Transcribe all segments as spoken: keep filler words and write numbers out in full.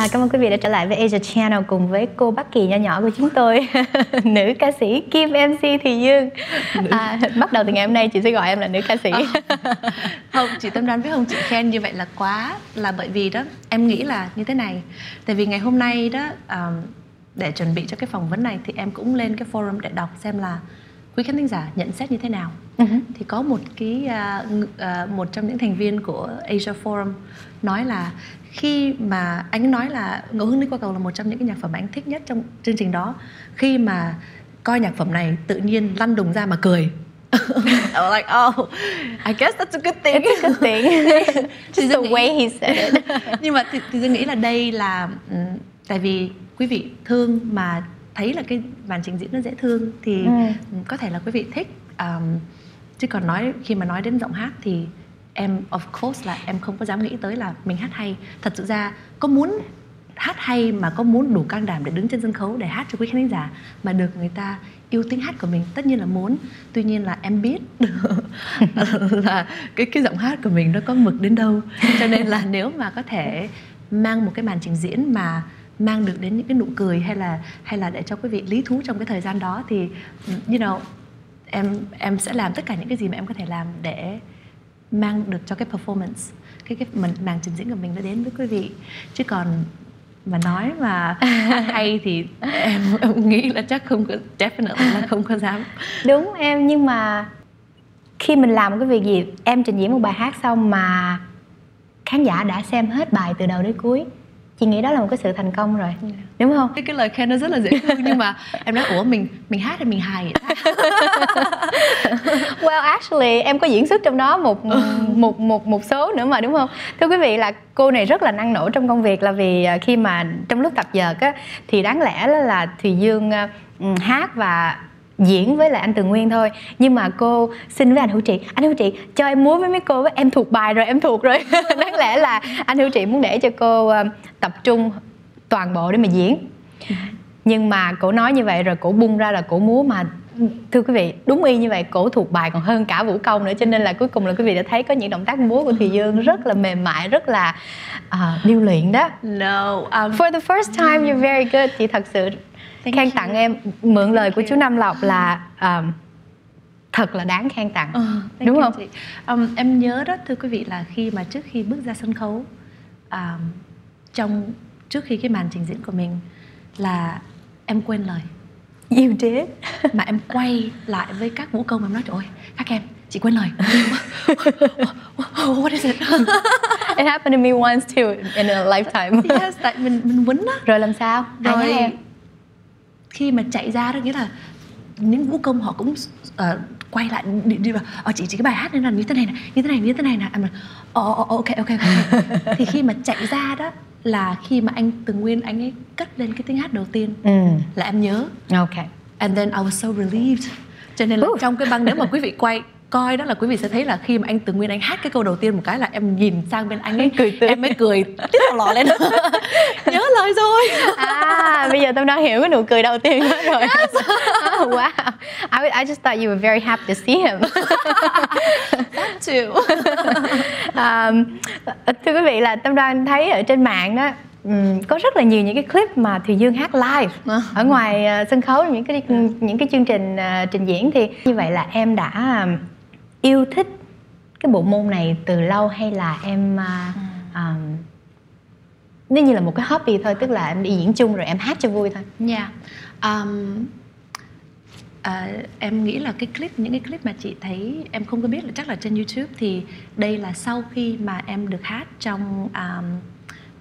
À, cảm ơn quý vị đã trở lại với Asia Channel cùng với cô Bắc Kỳ nhỏ nhỏ của chúng tôi, nữ ca sĩ Kim em xê Thùy Dương. À, bắt đầu từ ngày hôm nay chị sẽ gọi em là nữ ca sĩ. À, không, chị Tâm Đoan biết không, chị khen như vậy là quá, là bởi vì đó em nghĩ là như thế này. Tại vì ngày hôm nay đó, um, để chuẩn bị cho cái phỏng vấn này thì em cũng lên cái forum để đọc xem là quý khán thính giả nhận xét như thế nào. Uh-huh. Thì có một cái uh, uh, một trong những thành viên của Asia Forum nói là khi mà anh nói là Ngẫu Hứng Đi Qua Cầu là một trong những cái nhạc phẩm anh thích nhất trong chương trình đó, khi mà coi nhạc phẩm này tự nhiên lăn đùng ra mà cười. I was like, oh, I guess that's a good thing. It's a good thing. Just the way he said it. Nhưng mà thì, thì tôi nghĩ là đây là tại vì quý vị thương mà thấy là cái màn trình diễn nó dễ thương thì ừ. có thể là quý vị thích. Um, chứ còn nói khi mà nói đến giọng hát thì em of course là em không có dám nghĩ tới là mình hát hay. Thật sự ra có muốn hát hay mà có muốn đủ can đảm để đứng trên sân khấu để hát cho quý khán giả mà được người ta yêu tiếng hát của mình, tất nhiên là muốn. Tuy nhiên là em biết là cái cái giọng hát của mình nó có mực đến đâu. Cho nên là nếu mà có thể mang một cái màn trình diễn mà mang được đến những cái nụ cười hay là hay là để cho quý vị lý thú trong cái thời gian đó thì you know, em em sẽ làm tất cả những cái gì mà em có thể làm để mang được cho cái performance, cái cái mình màn trình diễn của mình nó đến với quý vị. Chứ còn mà nói mà hay thì em, em nghĩ là chắc không có, definitely là không có dám. Đúng em, nhưng mà khi mình làm cái việc gì, em trình diễn một bài hát xong mà khán giả đã xem hết bài từ đầu đến cuối, chị nghĩ đó là một cái sự thành công rồi, yeah. Đúng không? Cái, cái lời khen nó rất là dễ thương nhưng mà em nói ủa mình mình hát thì mình hài vậy ta? Well actually em có diễn xuất trong đó một một một một số nữa mà, đúng không? Thưa quý vị là cô này rất là năng nổ trong công việc, là vì khi mà trong lúc tập dượt á thì đáng lẽ là Thùy Dương hát và diễn với lại anh Tường Nguyên thôi, nhưng mà cô xin với anh Hữu Trị, anh Hữu Trị cho em múa với mấy cô với, em thuộc bài rồi, em thuộc rồi. Đáng lẽ là anh Hữu Trị muốn để cho cô tập trung toàn bộ để mà diễn, nhưng mà cổ nói như vậy rồi cổ bung ra là cổ múa mà thưa quý vị đúng y như vậy, cổ thuộc bài còn hơn cả vũ công nữa. Cho nên là cuối cùng là quý vị đã thấy có những động tác múa của Thùy Dương rất là mềm mại, rất là uh, điêu luyện đó. No, um... for the first time you're very good. Chị thật sự khen tặng em, mượn lời của chú Nam Lộc là um, thật là đáng khen tặng, uh, đúng không? Um, em nhớ đó thưa quý vị là khi mà trước khi bước ra sân khấu, um, trong trước khi cái màn trình diễn của mình là em quên lời. You did. Mà em quay lại với các vũ công em nói trời ơi các em chị quên lời. What is it? It happened to me once too in a lifetime. Yes, tại mình mình quýnh đó. Rồi làm sao? Rồi ai nhớ em? Khi mà chạy ra đó nghĩa là những vũ công họ cũng uh, quay lại đi, đi vào oh, chị chỉ cái bài hát này là như thế này, này như thế này như thế này nè, oh, oh, ok ok ok. Thì khi mà chạy ra đó là khi mà anh Tường Nguyên anh ấy cất lên cái tiếng hát đầu tiên, ừ. là em nhớ. Okay. And then I was so relieved. Cho nên là Ooh. Trong cái băng nếu mà quý vị quay coi đó là quý vị sẽ thấy là khi mà anh Tường Nguyên anh hát cái câu đầu tiên một cái là em nhìn sang bên anh ấy cười tươi. Em mới cười tít vào lò lên. Nhớ lời rồi. À, bây giờ tôi đang hiểu cái nụ cười đầu tiên đó rồi. Yes. Oh, wow. I, I just thought you were very happy to see him. That too. um, thưa quý vị là Tâm Đoan thấy ở trên mạng đó Um, có rất là nhiều những cái clip mà Thùy Dương hát live ở ngoài uh, sân khấu, những cái những cái chương trình uh, trình diễn. Thì như vậy là em đã um, yêu thích cái bộ môn này từ lâu hay là em uh, um, nếu như là một cái hobby thôi, tức là em đi diễn chung rồi em hát cho vui thôi? Nha, yeah. um, uh, em nghĩ là cái clip những cái clip mà chị thấy em không có biết là chắc là trên YouTube thì đây là sau khi mà em được hát trong um,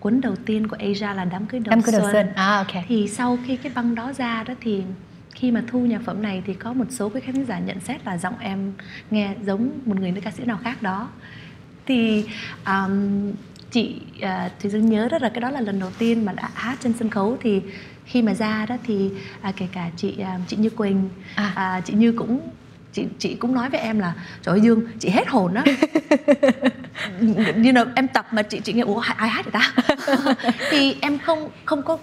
cuốn đầu tiên của Asia là đám cưới đầu, đám cưới đầu xuân, xuân. À, okay. Thì sau khi cái băng đó ra đó thì khi mà thu nhạc phẩm này thì có một số cái khán giả nhận xét là giọng em nghe giống một người nữ ca sĩ nào khác đó. Thì um, chị uh, Thùy Dương nhớ rất là cái đó là lần đầu tiên mà đã hát trên sân khấu. Thì khi mà ra đó thì uh, kể cả chị uh, chị Như Quỳnh, à. uh, chị Như cũng Chị, chị cũng nói với em là trời ơi Dương, chị hết hồn đó. You know, em tập mà chị chị nghe ủa ai hát vậy ta? Thì em không không có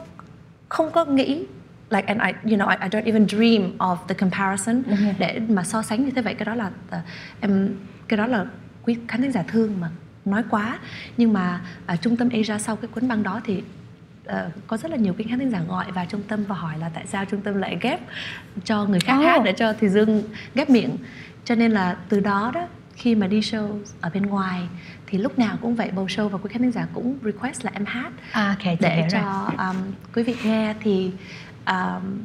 không có nghĩ like and I you know I, I don't even dream of the comparison, mm-hmm. để mà so sánh như thế. Vậy cái đó là uh, em cái đó là quý khán thính giả thương mà nói quá. Nhưng mà ở trung tâm Asia sau cái cuốn băng đó thì uh, có rất là nhiều kênh hát thính giả gọi vào trung tâm và hỏi là tại sao trung tâm lại ghép cho người khác oh. hát để cho Thùy Dương ghép miệng. Cho nên là từ đó đó, khi mà đi show ở bên ngoài thì lúc nào cũng vậy, bầu show và quý khán thính giả cũng request là em hát à, okay, để cho um, quý vị nghe. Thì um,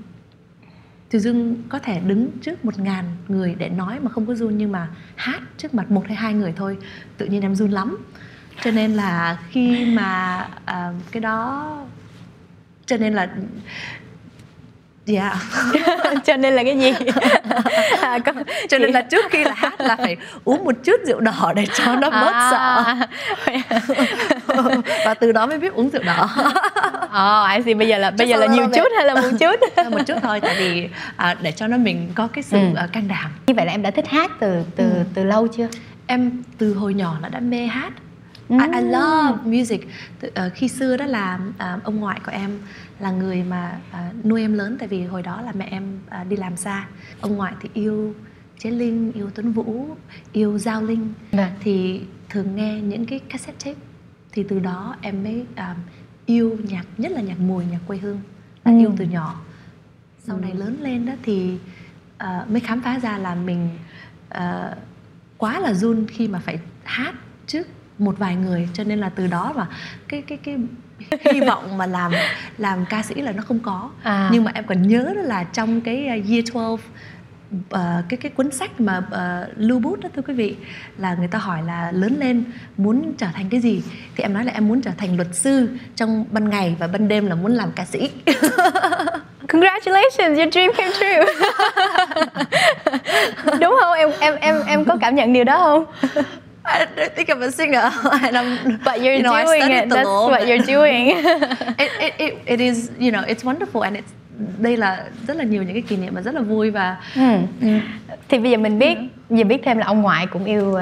Thùy Dương có thể đứng trước một ngàn người để nói mà không có run, nhưng mà hát trước mặt một hay hai người thôi tự nhiên em run lắm. Cho nên là khi mà uh, cái đó, cho nên là dạ yeah. cho nên là cái gì à, con... cho nên là trước khi là hát là phải uống một chút rượu đỏ để cho nó bớt à. sợ và từ đó mới biết uống rượu đỏ. Ồ, oh, I see. Bây giờ là Chứ bây giờ là nhiều chút hay là một chút? Một chút thôi, tại vì à, để cho nó mình có cái sự ừ. can đảm. Như vậy là em đã thích hát từ từ ừ. từ lâu chưa? Em từ hồi nhỏ là đã mê hát. I, I love music. Uh, khi xưa đó là uh, ông ngoại của em là người mà uh, nuôi em lớn, tại vì hồi đó là mẹ em uh, đi làm xa. Ông ngoại thì yêu Chế Linh, yêu Tuấn Vũ, yêu Giao Linh. Đà. Thì thường nghe những cái cassette tape. Thì từ đó em mới uh, yêu nhạc, nhất là nhạc mùi, nhạc quê hương. Đã ừ. yêu từ nhỏ. Sau này lớn lên đó thì uh, mới khám phá ra là mình uh, quá là run khi mà phải hát trước một vài người, cho nên là từ đó mà cái cái cái hy vọng mà làm làm ca sĩ là nó không có. À. Nhưng mà em còn nhớ đó là trong cái year twelve uh, cái cái cuốn sách mà uh, lưu bút đó, thưa quý vị, là người ta hỏi là lớn lên muốn trở thành cái gì, thì em nói là em muốn trở thành luật sư trong ban ngày và ban đêm là muốn làm ca sĩ. Congratulations, your dream came true. Đúng không? Em em em em có cảm nhận điều đó không? I don't think I'm a singer, and I'm, but you're you know, doing it. That's law, what you're doing. it, it, it, it is, you know, it's wonderful, and it's. Đây là rất là nhiều những cái kỷ niệm mà rất là vui và. Ừ. Ừ. Thì bây giờ mình biết, ừ. giờ biết thêm là ông ngoại cũng yêu, uh,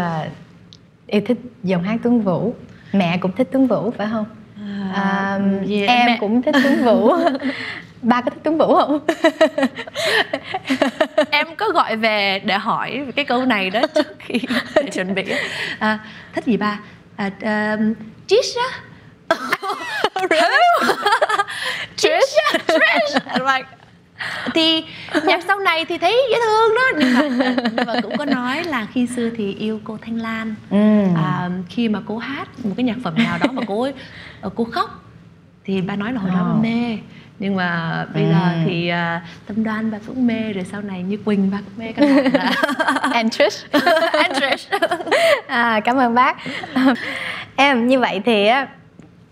yêu thích giọng hát Tuấn Vũ, mẹ cũng thích Tuấn Vũ phải không? Uh, um, yeah, em mẹ. cũng thích Tuấn Vũ. Ba có thích Tuấn Vũ không? Em có gọi về để hỏi cái câu này đó trước khi chuẩn bị. À, thích gì ba? À, um, Trish á? Trish? Trish? Thì nhạc sau này thì thấy dễ thương đó, nhưng mà, nhưng mà cũng có nói là khi xưa thì yêu cô Thanh Lan. Mm. À, khi mà cô hát một cái nhạc phẩm nào đó mà cô ấy, cô khóc thì ba nói là hồi oh. đó ba mê. Nhưng mà bây ừ. giờ thì uh, Tâm Đoan bà cũng mê, rồi sau này Như Quỳnh bà cũng mê các bạn là And Trish. And Trish. À, cảm ơn bác. Em như vậy thì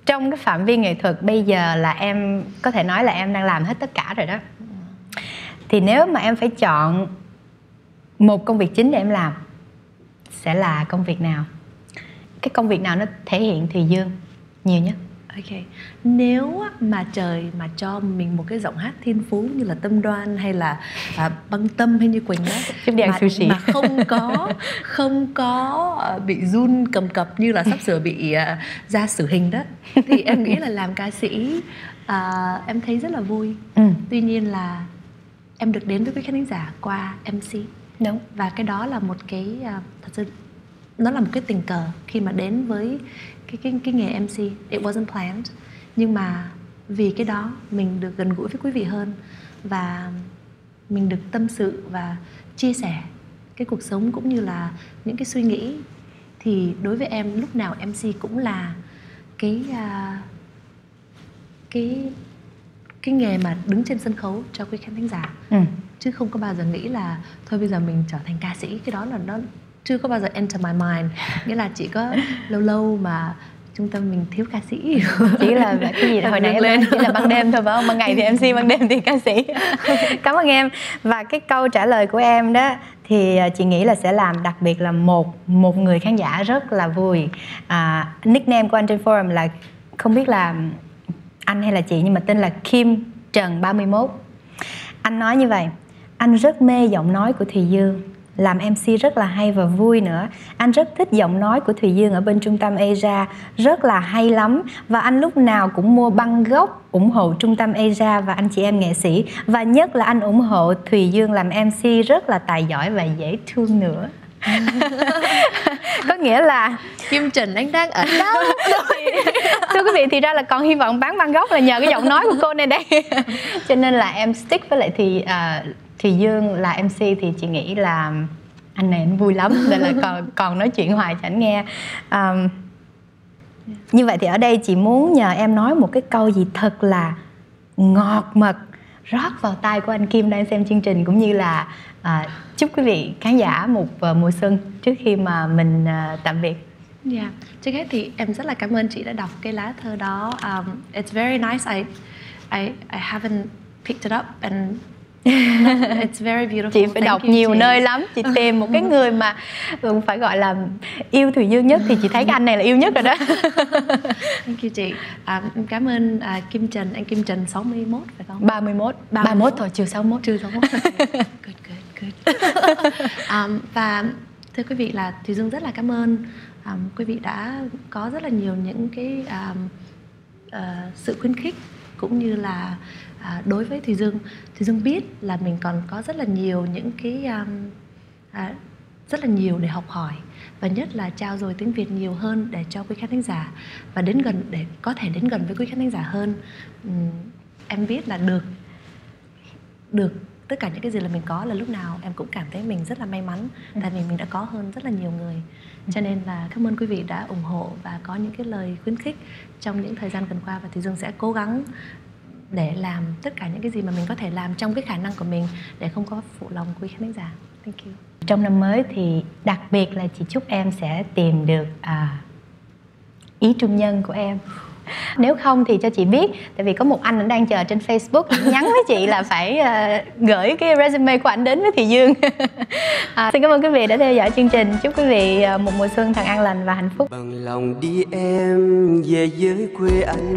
trong cái phạm vi nghệ thuật bây giờ là em có thể nói là em đang làm hết tất cả rồi đó. Thì nếu mà em phải chọn một công việc chính để em làm sẽ là công việc nào? Cái công việc nào nó thể hiện Thùy Dương nhiều nhất? Ok, nếu mà trời mà cho mình một cái giọng hát thiên phú như là Tâm Đoan hay là à, Băng Tâm hay Như Quỳnh đó, mà, mà không có không có à, bị run cầm cập như là sắp sửa bị à, ra xử hình đó, thì em nghĩ là làm ca sĩ à, em thấy rất là vui. Ừ. Tuy nhiên là em được đến với quý khán giả qua em xê. Đúng. Và cái đó là một cái à, thật sự nó là một cái tình cờ khi mà đến với Cái, cái, cái nghề em xê. It wasn't planned. Nhưng mà vì cái đó mình được gần gũi với quý vị hơn, và mình được tâm sự và chia sẻ cái cuộc sống cũng như là những cái suy nghĩ. Thì đối với em, lúc nào em xê cũng là cái uh, Cái Cái nghề mà đứng trên sân khấu cho quý khán thính giả. Ừ. Chứ không có bao giờ nghĩ là thôi bây giờ mình trở thành ca sĩ. Cái đó là nó chưa có bao giờ enter my mind. Nghĩa là chỉ có lâu lâu mà trung tâm mình thiếu ca sĩ. Chỉ là cái gì hồi nãy em lên chỉ là ban đêm thôi phải không? Ban ngày thì em xê, ban đêm thì ca sĩ. Cảm ơn em. Và cái câu trả lời của em đó thì chị nghĩ là sẽ làm đặc biệt là một một người khán giả rất là vui. À, nickname của anh trên forum là không biết là anh hay là chị, nhưng mà tên là Kim Trần ba mươi mốt. Anh nói như vậy: anh rất mê giọng nói của Thùy Dương, làm em xê rất là hay và vui nữa. Anh rất thích giọng nói của Thùy Dương ở bên trung tâm Asia, rất là hay lắm. Và anh lúc nào cũng mua băng gốc ủng hộ trung tâm Asia và anh chị em nghệ sĩ. Và nhất là anh ủng hộ Thùy Dương làm em xê rất là tài giỏi và dễ thương nữa. Có nghĩa là Kim Trần đánh đang ở đâu. Thưa quý vị, thì ra là còn hy vọng bán Bangkok gốc là nhờ cái giọng nói của cô này đây. Cho nên là em stick với lại thì uh, Thùy Dương là em xê, thì chị nghĩ là anh này anh vui lắm nên là còn còn nói chuyện hoài cho anh nghe. Um, như vậy thì ở đây chị muốn nhờ em nói một cái câu gì thật là ngọt mật rót vào tai của anh Kim đang xem chương trình, cũng như là à, chúc quý vị khán giả một uh, mùa xuân trước khi mà mình uh, tạm biệt. Dạ, yeah. Trước hết thì em rất là cảm ơn chị đã đọc cái lá thơ đó. um, It's very nice. I, I, I haven't picked it up and it's very beautiful. Chị phải Thank đọc nhiều chị. Nơi lắm. Chị tìm một cái người mà phải gọi là yêu Thùy Dương nhất thì chị thấy cái anh này là yêu nhất rồi đó. Thank you chị. À, cảm ơn à, Kim Trần, anh Kim Trần sáu mươi mốt phải không? ba mươi mốt thôi, chưa sáu mươi mốt. Chưa sáu mươi mốt. Good, good, good. À, và thưa quý vị là Thùy Dương rất là cảm ơn à, quý vị đã có rất là nhiều những cái à, à, sự khuyến khích, cũng như là à, đối với Thùy Dương, Thùy Dương biết là mình còn có rất là nhiều những cái um, à, rất là nhiều để học hỏi, và nhất là trao dồi tiếng Việt nhiều hơn để cho quý khán giả và đến gần để có thể đến gần với quý khán giả hơn. Uhm, em biết là được được tất cả những cái gì là mình có là lúc nào em cũng cảm thấy mình rất là may mắn, tại vì mình đã có hơn rất là nhiều người. Cho nên là cảm ơn quý vị đã ủng hộ và có những cái lời khuyến khích trong những thời gian gần qua, và Thùy Dương sẽ cố gắng để làm tất cả những cái gì mà mình có thể làm trong cái khả năng của mình để không có phụ lòng quý khán giả. Thank you. Trong năm mới thì đặc biệt là chị chúc em sẽ tìm được à, ý trung nhân của em. Nếu không thì cho chị biết, tại vì có một anh đang chờ trên Facebook nhắn với chị là phải uh, gửi cái resume của anh đến với Thùy Dương. À, xin cảm ơn quý vị đã theo dõi chương trình. Chúc quý vị uh, một mùa xuân thật an lành và hạnh phúc. Bằng lòng đi em về với quê anh,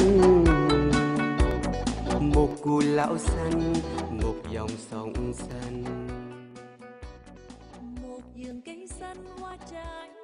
một cù lão xanh, một dòng sông xanh, một vườn cây xanh hoa trái.